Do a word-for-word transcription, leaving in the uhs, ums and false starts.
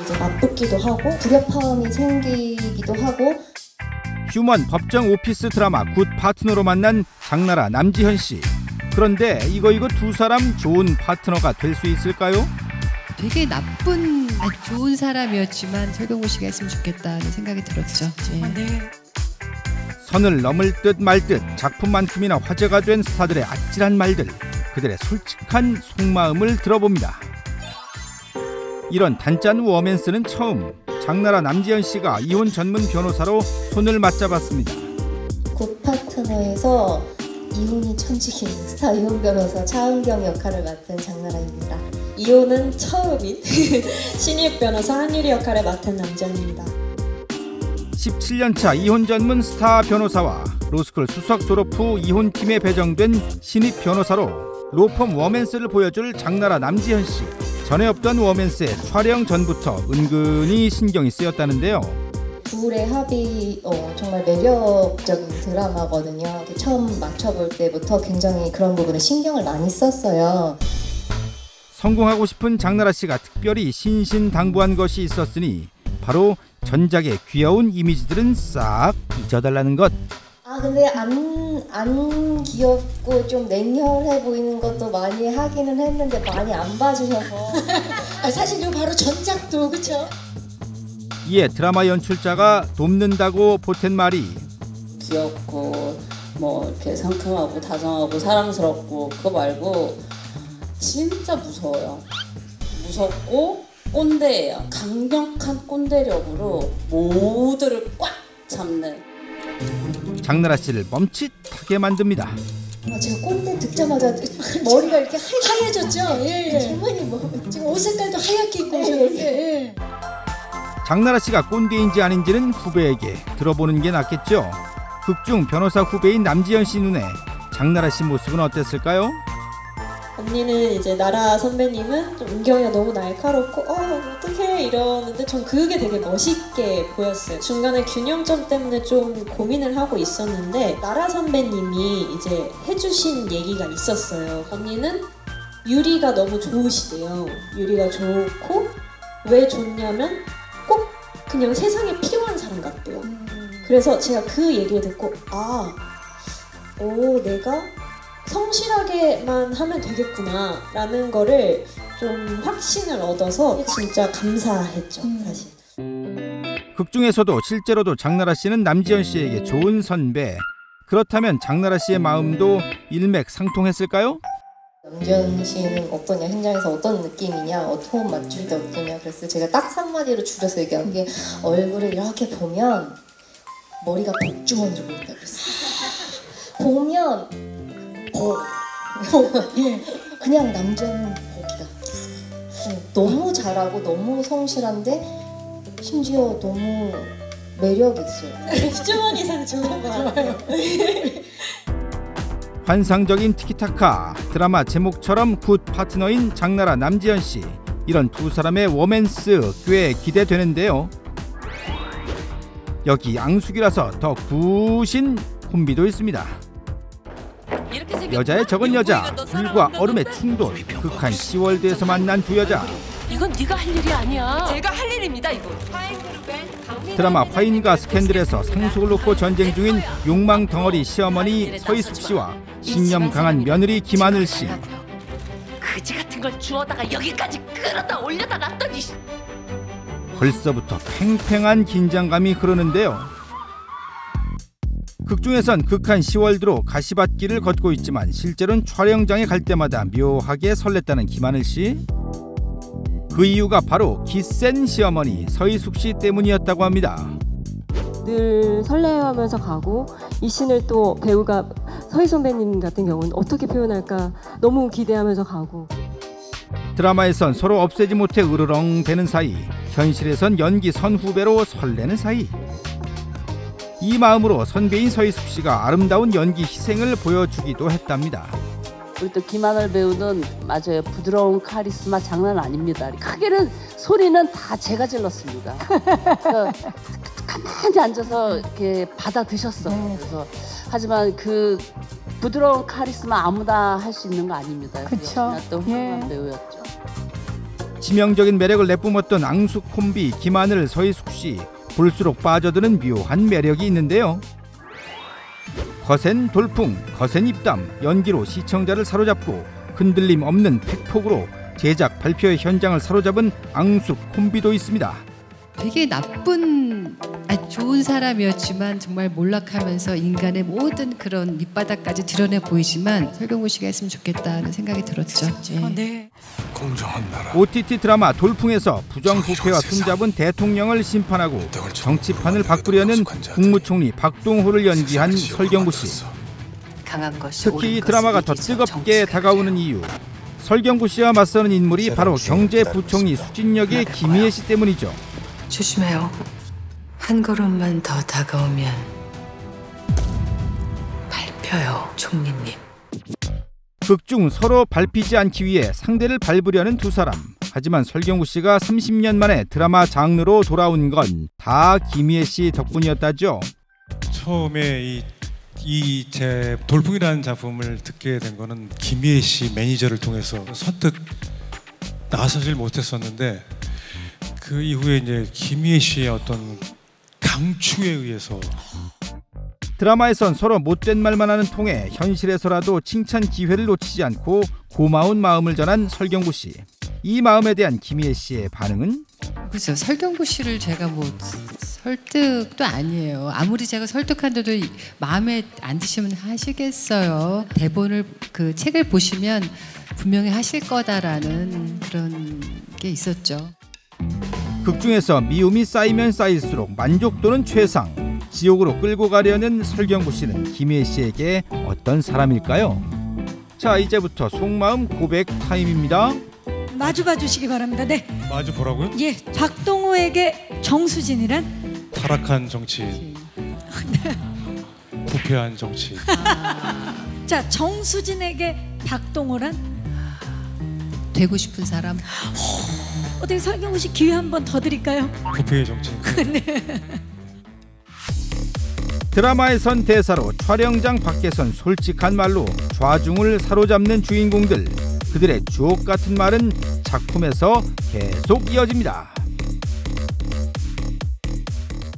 이제 맞붙기도 하고 불협화음이 생기기도 하고. 휴먼 법정 오피스 드라마 굿파트너로 만난 장나라, 남지현 씨. 그런데 이거 이거 두 사람 좋은 파트너가 될 수 있을까요? 되게 나쁜, 좋은 사람이었지만 설경구 씨가 했으면 좋겠다는 생각이 들었죠. 네. 네. 선을 넘을 듯 말 듯 작품만큼이나 화제가 된 스타들의 아찔한 말들, 그들의 솔직한 속마음을 들어봅니다. 이런 단짠 워맨스는 처음. 장나라, 남지현 씨가 이혼 전문 변호사로 손을 맞잡았습니다. 굿파트너에서 이혼이 천직인 스타 이혼 변호사 차은경 역할을 맡은 장나라입니다. 이혼은 처음인 신입 변호사 한유리 역할을 맡은 남지현입니다. 십칠 년 차 이혼 전문 스타 변호사와 로스쿨 수석 졸업 후 이혼팀에 배정된 신입 변호사로 로펌 워맨스를 보여줄 장나라, 남지현 씨. 전에 없던 워맨스에 촬영 전부터 은근히 신경이 쓰였다는데요. 둘의 합이 어, 정말 매력적인 드라마거든요. 처음 맞춰볼 때부터 굉장히 그런 부분에 신경을 많이 썼어요. 성공하고 싶은 장나라 씨가 특별히 신신당부한 것이 있었으니 바로 전작의 귀여운 이미지들은 싹 잊어달라는 것. 아 근데 안, 안 귀엽고 좀 냉혈해 보이는 것도 많이 하기는 했는데 많이 안 봐주셔서 아, 사실 이거 바로 전작도 그쵸? 이에 드라마 연출자가 돕는다고 보탠 말이 귀엽고 뭐 이렇게 상큼하고 다정하고 사랑스럽고 그거 말고 진짜 무서워요. 무섭고 꼰대예요. 강력한 꼰대력으로 모두를 꽉 잡는. 장나라 씨를 멈칫하게 만듭니다. 아, 제가 꼰대 듣자마자 머리가 이렇게 하얘졌죠? 예, 예. 정말 뭐 지금 옷 색깔도 하얗게 입고 오셨는데. 예, 예. 장나라 씨가 꼰대인지 아닌지는 후배에게 들어보는 게 낫겠죠. 극중 변호사 후배인 남지현 씨 눈에 장나라 씨 모습은 어땠을까요? 언니는 이제 나라 선배님은 좀 은경이가 너무 날카롭고 어 어떡해 이러는데 전 그게 되게 멋있게 보였어요. 중간에 균형점 때문에 좀 고민을 하고 있었는데 나라 선배님이 이제 해주신 얘기가 있었어요. 언니는 유리가 너무 좋으시대요. 유리가 좋고 왜 좋냐면 꼭 그냥 세상에 필요한 사람 같대요. 그래서 제가 그 얘기를 듣고 아, 오 내가 성실하게만 하면 되겠구나 라는 거를 좀 확신을 얻어서 진짜 감사했죠. 사실 극중에서도 실제로도 장나라 씨는 남지현 씨에게 좋은 선배. 그렇다면 장나라 씨의 마음도 일맥상통했을까요? 남지현 씨는 어떠냐, 현장에서 어떤 느낌이냐, 호흡 맞출 때 어떠냐. 그래서 제가 딱 한마디로 줄여서 얘기한 게 얼굴을 이렇게 보면 머리가 복주머니로 보인다 그랬어요. 보면 복. 그냥 남자는 복이다. 너무 잘하고 너무 성실한데 심지어 너무 매력 있어요. 수준원 이상 좋은 거 같아요. 환상적인 티키타카, 드라마 제목처럼 굿 파트너인 장나라, 남지현 씨. 이런 두 사람의 워맨스 꽤 기대되는데요. 여기 앙숙이라서 더 구신 콤비도 있습니다. 여자의 적은 여자, 물과 얼음의 충돌, 극한 시월드에서 만난 두 여자. 이건 네가 할 일이 아니야. 제가 할 일입니다, 이거. 드라마 화인과 스캔들에서 상속을 놓고 전쟁 중인 욕망 덩어리 시어머니 서이숙 씨와 신념 강한 며느리 김하늘 씨. 그지 같은 걸 주워다가 여기까지 끌어다 올려다 놨더니. 벌써부터 팽팽한 긴장감이 흐르는데요. 극중에선 극한 시월드로 가시밭길을 걷고 있지만 실제로는 촬영장에 갈 때마다 묘하게 설렜다는 김하늘 씨. 그 이유가 바로 기센 시어머니 서이숙 씨 때문이었다고 합니다. 늘 설레하면서 가고 이 씬을 또 배우가 서희 선배님 같은 경우는 어떻게 표현할까 너무 기대하면서 가고. 드라마에선 서로 없애지 못해 으르렁대는 사이, 현실에선 연기 선후배로 설레는 사이. 이 마음으로 선배인 서이숙 씨가 아름다운 연기 희생을 보여주기도 했답니다. 우리 또 김하늘 배우는 맞아요. 부드러운 카리스마 장난 아닙니다. 크게는 소리는 다 제가 질렀습니다. 가만히 앉아서 이렇게 받아 드셨어. 그래서 하지만 그 부드러운 카리스마 아무나 할 수 있는 거 아닙니다. 그래서 또 훌륭한 예. 배우였죠. 치명적인 매력을 내뿜었던 앙수 콤비 김하늘, 서이숙 씨. 볼수록 빠져드는 묘한 매력이 있는데요. 거센 돌풍, 거센 입담, 연기로 시청자를 사로잡고 흔들림 없는 팩폭으로 제작 발표의 현장을 사로잡은 앙숙 콤비도 있습니다. 되게 나쁜, 아니 좋은 사람이었지만 정말 몰락하면서 인간의 모든 그런 밑바닥까지 드러내 보이지만 설경구 씨가 했으면 좋겠다는 생각이 들었죠. 네. 어, 네. 공정한 나라. 오티티 드라마 돌풍에서 부정부패와 손잡은 대통령을 심판하고 정치판을 바꾸려는 국무총리 박동호를 연기한 설경구 씨. 강한 것이 특히 이 드라마가 더 뜨겁게 다가오는 이유. 설경구 씨와 맞서는 인물이 바로 경제부총리 수진 역의 김희애 씨 때문이죠. 조심해요. 한 걸음만 더 다가오면 밟혀요, 총리님. 극중 서로 밟히지 않기 위해 상대를 밟으려는 두 사람. 하지만 설경구 씨가 삼십 년 만에 드라마 장르로 돌아온 건 다 김희애 씨 덕분이었다죠. 처음에 이 이 제 돌풍이라는 작품을 듣게 된 거는 김희애 씨 매니저를 통해서 선뜻 나서질 못했었는데 그 이후에 이제 김희애 씨의 어떤 강추에 의해서. 드라마에선 서로 못된 말만 하는 통에 현실에서라도 칭찬 기회를 놓치지 않고 고마운 마음을 전한 설경구 씨. 이 마음에 대한 김희애 씨의 반응은? 그렇죠. 설경구 씨를 제가 뭐 설득도 아니에요. 아무리 제가 설득한데도 마음에 안 드시면 하시겠어요. 대본을 그 책을 보시면 분명히 하실 거다라는 그런 게 있었죠. 극중에서 미움이 쌓이면 쌓일수록 만족도는 최상. 지옥으로 끌고 가려는 설경구 씨는 김희애 씨에게 어떤 사람일까요? 자, 이제부터 속마음 고백 타임입니다. 마주 봐주시기 바랍니다. 네. 마주 보라고요? 예. 박동호에게 정수진이란? 타락한 정치인. 부패한 정치인. 자, 정수진에게 박동호란? 되고 싶은 사람. 어떻게 설경구 씨 기회 한 번 더 드릴까요? 부패의 정치인. 네. 드라마에선 대사로, 촬영장 밖에선 솔직한 말로 좌중을 사로잡는 주인공들. 그들의 주옥 같은 말은 작품에서 계속 이어집니다.